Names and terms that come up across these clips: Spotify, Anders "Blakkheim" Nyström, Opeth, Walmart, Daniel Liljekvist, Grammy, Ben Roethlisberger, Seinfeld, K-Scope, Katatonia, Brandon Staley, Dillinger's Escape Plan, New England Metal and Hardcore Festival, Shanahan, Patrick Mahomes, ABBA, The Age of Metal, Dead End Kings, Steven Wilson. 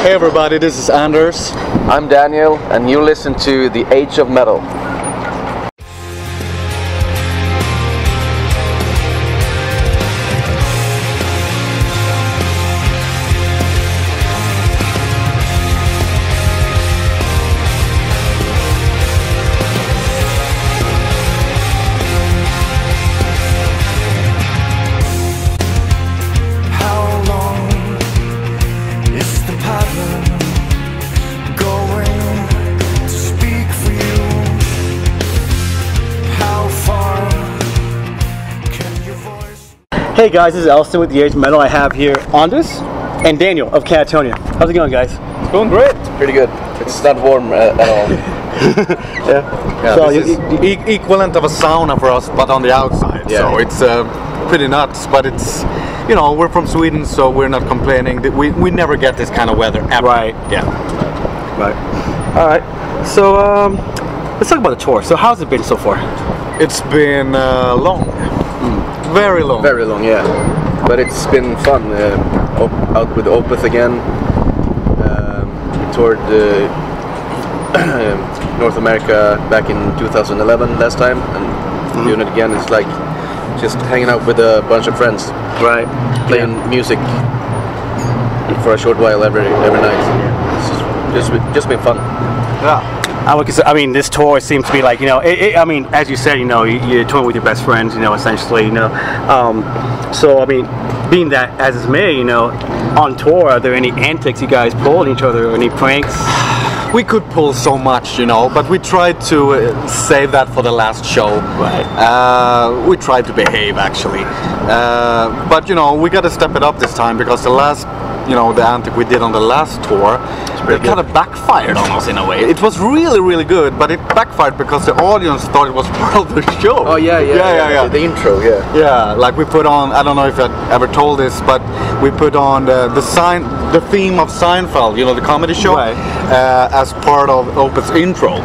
Hey everybody, this is Anders. I'm Daniel, and you listen to The Age of Metal. Hey guys, this is Elston with The Age of Metal. I have here Anders and Daniel of Katatonia. How's it going, guys? It's going great. It's pretty good. It's not warm at all. Yeah. So this is equivalent of a sauna for us, but on the outside. Yeah. So it's pretty nuts, but it's, you know, we're from Sweden, so we're not complaining. We never get this kind of weather ever. Right. Yeah. Right. All right. So let's talk about the tour. So how's it been so far? It's been long. Very long. Very long, yeah. But it's been fun. Out with Opeth again. We toured North America back in 2011 last time, and doing it again is like just hanging out with a bunch of friends. Right. Playing music for a short while every night. Yeah. It's just been fun. Yeah. I mean, this tour seems to be like, you know, I mean, as you said, you know, you're touring with your best friends, you know, essentially, you know. So, I mean, being that as it's May, you know, on tour, are there any antics you guys pull on each other, or any pranks? We could pull so much, you know, but we tried to save that for the last show. Right. We tried to behave, actually. But, you know, we got to step it up this time, because the last... You know, the antic we did on the last tour, it kind of backfired on us in a way. It was really, really good, but it backfired because the audience thought it was part of the show. Oh yeah. The intro, yeah. Yeah, like we put on, I don't know if I ever told this, but we put on the theme of Seinfeld, you know, the comedy show, right. As part of Opeth's intro.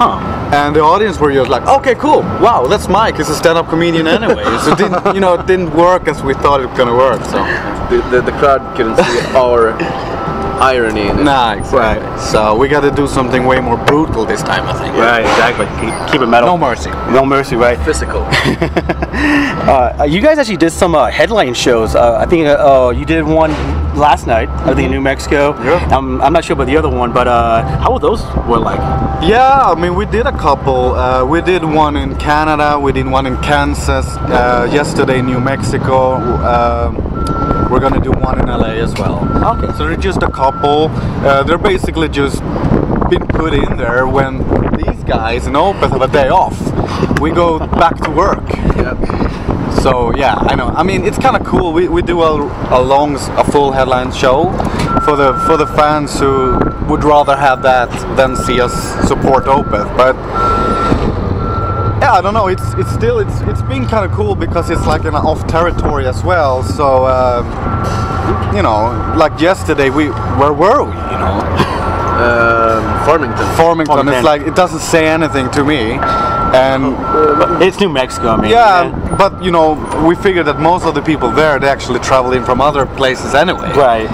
Huh. And the audience were just like, okay, cool, wow, that's Mike, he's a stand-up comedian anyway. So it didn't work as we thought it was going to work. So the crowd couldn't see our irony in it. Nah, exactly. Right. So we got to do something way more brutal this time, I think. Right, exactly. Keep it metal. No mercy. No mercy, right? Physical. You guys actually did some headline shows. I think you did one last night, I think in New Mexico. Yeah. I'm not sure about the other one, but how those were like? Yeah, I mean, we did a couple. We did one in Canada, we did one in Kansas, yesterday in New Mexico. We're gonna do one in LA as well. Okay. So they're just a couple. They're basically just been put in there when these guys in Opeth have a day off. We go back to work. Yep. So yeah, I know. I mean, it's kind of cool. We do a full headline show for the fans who would rather have that than see us support Opeth. But yeah, I don't know. It's still been kind of cool because it's like an off territory as well. So you know, like yesterday, where were we? You know, Farmington. It's like it doesn't say anything to me. And it's New Mexico, I mean. Yeah, but you know, we figured that most of the people there, they actually travel in from other places anyway. Right.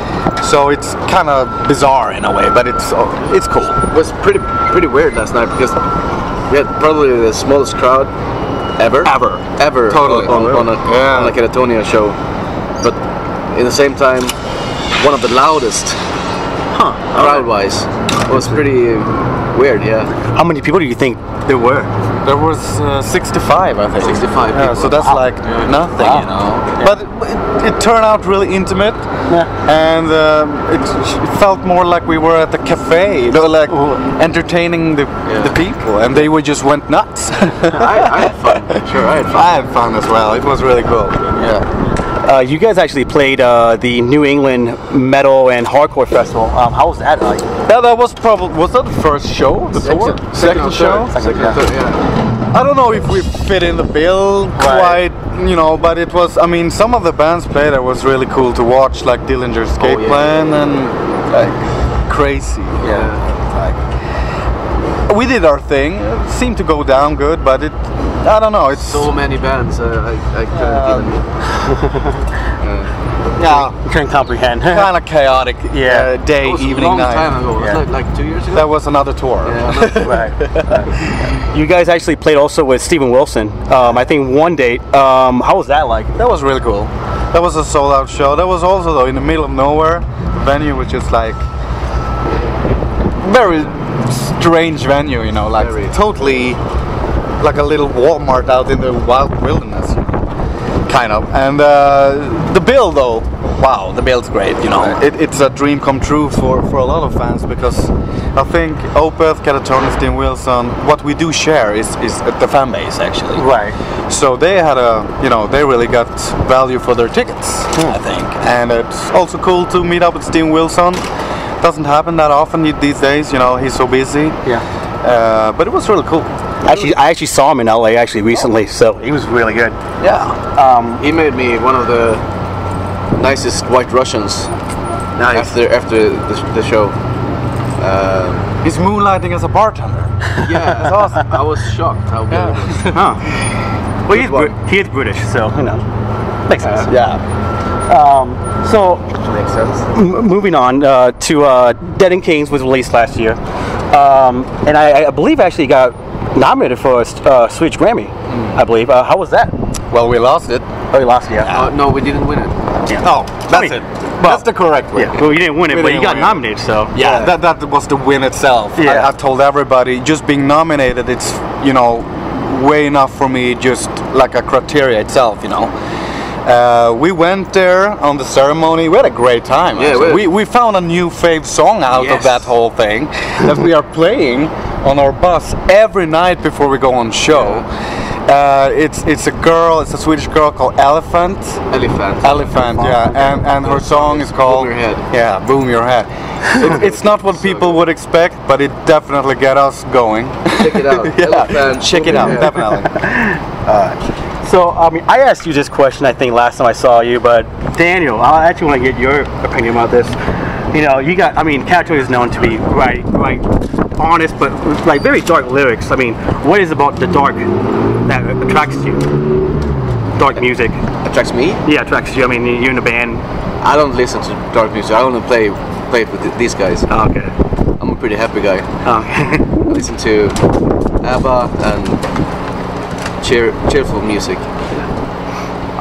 So it's kind of bizarre in a way, but it's cool. It was pretty weird last night because we had probably the smallest crowd ever. Totally. On a Katatonia show, but in the same time, one of the loudest. Huh. Crowd-wise, it was pretty weird. Yeah. How many people do you think there were? There was 65, I think. 65 people. Yeah, so that's like nothing, you know. Yeah. But it turned out really intimate, and it felt more like we were at the cafe, you know, like entertaining the people, and they just went nuts. I had fun. Sure, I had fun as well. It was really cool. Yeah. You guys actually played the New England Metal and Hardcore Festival. How was that like? Yeah, that was probably... Was that the first show? The second show? Second, yeah. I don't know if we fit in the bill quite, you know, but it was... I mean, some of the bands played that was really cool to watch, like Dillinger's Escape Plan and... Like, crazy. Yeah. Like, we did our thing. It seemed to go down good, but it... I don't know, it's... So many bands, I couldn't No. We couldn't comprehend. Kind of chaotic day, evening, long night. Time ago. Yeah. Like 2 years ago? That was another tour. Yeah, right. You guys actually played also with Steven Wilson, I think one date. How was that like? That was really cool. That was a sold out show. That was also though in the middle of nowhere. The venue was just like very strange venue, you know, like totally like a little Walmart out in the wild wilderness. Kind of. And the bill though, wow, the bill's great, you know. It's a dream come true for a lot of fans, because I think Opeth, Katatonia, Steven Wilson, what we do share is the fan base actually. Right. So they had they really got value for their tickets, I think. And it's also cool to meet up with Steven Wilson. Doesn't happen that often these days, you know, he's so busy. Yeah. But it was really cool. I actually saw him in LA recently, so he was really good. Yeah. He made me one of the nicest White Russians after the show. He's moonlighting as a bartender. Yeah, that's awesome. I was shocked how good it was. Huh. Well, he is British, so you know, makes sense. So makes sense. Moving on to Dead End Kings was released last year, and I believe actually got nominated for a Swedish Grammy, I believe. How was that? Well, we lost it. Oh, you lost it, yeah. No, we didn't win it. Yeah. Oh, that's it. Well, that's the correct way. Yeah. Well, you didn't win it, but you got nominated, so. Yeah, that was the win itself. Yeah. I told everybody, just being nominated, it's, you know, way enough for me, just like a criteria itself, you know. We went there on the ceremony. We had a great time. Yeah, we found a new fave song out of that whole thing that we are playing on our bus every night before we go on show. Yeah. It's a Swedish girl called Elephant. Elephant. Yeah, and her song is called Boom Your Head. Yeah, Boom Your Head. It's not what people would expect, but it definitely got us going. Check it out. Elephant. Check it out, definitely. So, I mean, I asked you this question, I think, last time I saw you, but Daniel, I actually want to get your opinion about this. You know, Katatonia is known to be honest, but like very dark lyrics. I mean, what is about the dark that attracts you? Dark music. Attracts me? Yeah, attracts you. I mean, you're in a band. I don't listen to dark music. I only play with these guys. Oh, okay. I'm a pretty happy guy. Oh, okay. I listen to ABBA and cheerful music.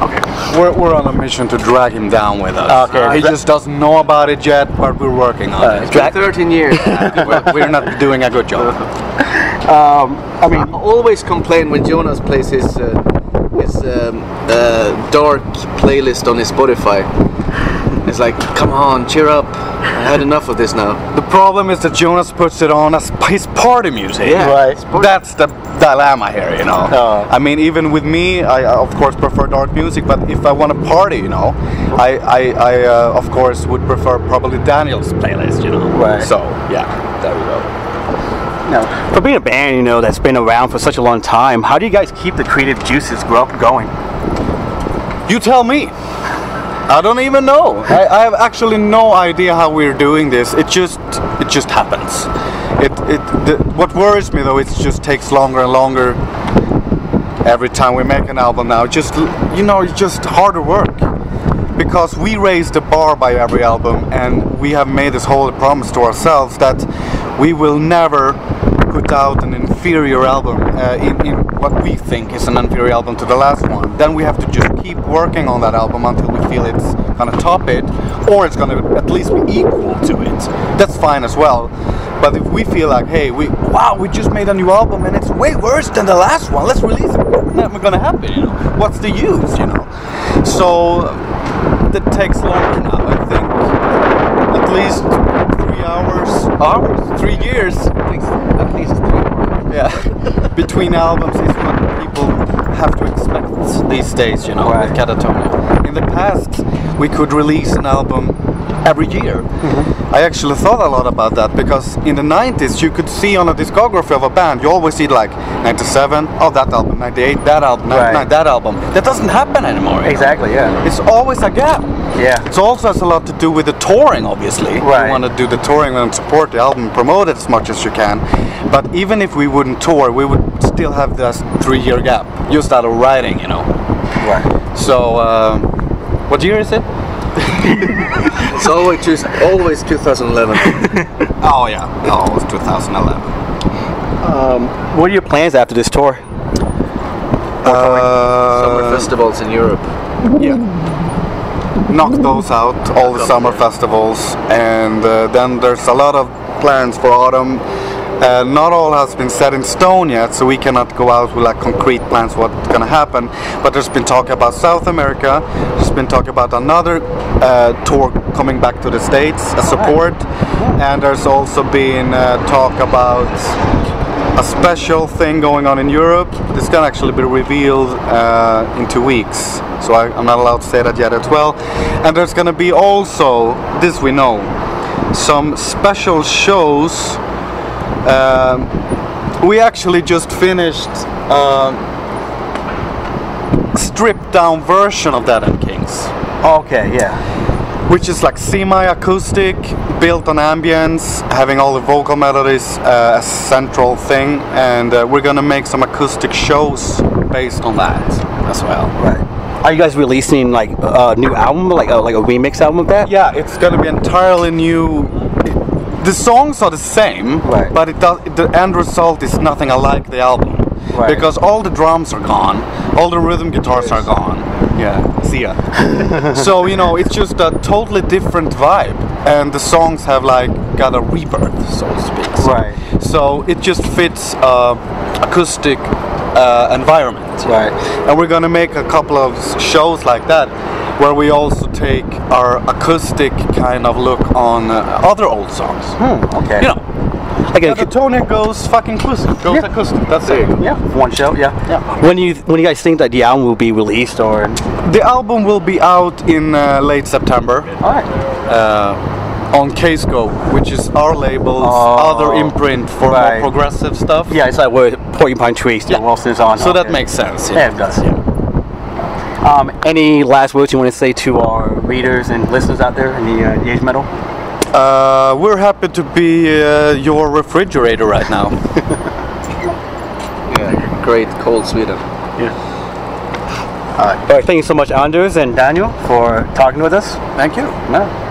Okay. We're on a mission to drag him down with us. Okay. He just doesn't know about it yet, but we're working on it. It's been 13 years. We're not doing a good job. I mean, I always complain when Jonas plays his dark playlist on his Spotify. It's like, come on, cheer up. I had enough of this now. The problem is that Jonas puts it on as his party music. Yeah, right. That's the dilemma here, you know. I mean, even with me, I of course prefer dark music, but if I want to party, you know, I of course would prefer probably Daniel's playlist, you know. Right. So, yeah, there we go. Now, for being a band, you know, that's been around for such a long time, how do you guys keep the creative juices going? You tell me. I don't even know. I have actually no idea how we're doing this. It just happens. What worries me though, it just takes longer and longer every time we make an album now. Just, you know, it's just harder work, because we raise the bar by every album, and we have made this whole promise to ourselves that we will never put out an inferior album in what we think is an inferior album to the last one. Then we have to just keep working on that album until we feel it's gonna top it, or it's gonna at least be equal to it. That's fine as well. But if we feel like, hey, we just made a new album and it's way worse than the last one, let's release it. Never gonna happen, you know. What's the use, you know? So that takes longer now, I think. At least 3 years. At least 3 hours. Yeah. Between albums is what people have to expect these days, you know, with Katatonia. In the past, we could release an album every year. Mm-hmm. I actually thought a lot about that, because in the 90s, you could see on a discography of a band, you always see like 97, oh that album, 98, that album, 99, that album. That doesn't happen anymore. Exactly, yeah. It's always a gap. Yeah. It also has a lot to do with the touring, obviously. Right. You want to do the touring and support the album, promote it as much as you can. But even if we wouldn't tour, we would still have this 3-year gap, just out of writing, you know. Right. So, what year is it? It's always 2011. Oh yeah, always 2011. What are your plans after this tour? Summer festivals in Europe. Yeah. Knock those out, all the summer festivals, and then there's a lot of plans for autumn. Not all has been set in stone yet, so we cannot go out with like concrete plans what's gonna happen, but there's been talk about South America, there's been talk about another tour coming back to the States as support, and there's also been talk about a special thing going on in Europe. It's gonna actually be revealed in 2 weeks, so I'm not allowed to say that yet as well. And there's gonna be also, this we know, some special shows. We actually just finished a stripped down version of Dead End Kings. Okay, yeah. Which is like semi-acoustic, built on ambience, having all the vocal melodies as central thing, and we're gonna make some acoustic shows based on that as well. Right. Are you guys releasing like a new album, like a remix album of that? Yeah, it's gonna be entirely new. The songs are the same, right, but the end result is nothing alike the album. Right. Because all the drums are gone, all the rhythm guitars are gone. Yeah, see ya. So, you know, it's just a totally different vibe. And the songs have like got a rebirth, so to speak. So, right. So it just fits acoustic environment. Right. And we're gonna make a couple of shows like that, where we also take our acoustic kind of look on other old songs. Okay. You know, like Katatonia goes fucking acoustic. Goes acoustic. That's it. Yeah. One show. Yeah. Yeah. When you guys think that the album will be released, or the album will be out in late September. All right. On K-Scope, which is our label's other imprint for more progressive stuff. Yeah, it's like where Porcupine Tree, Steven Wilson is on. So that makes sense. Yeah, it does. Yeah. Any last words you want to say to our readers and listeners out there in the age metal? We're happy to be your refrigerator right now. Yeah, great cold Sweden. Yeah. All right. Thank you so much, Anders and Daniel, for talking with us. Thank you. Yeah.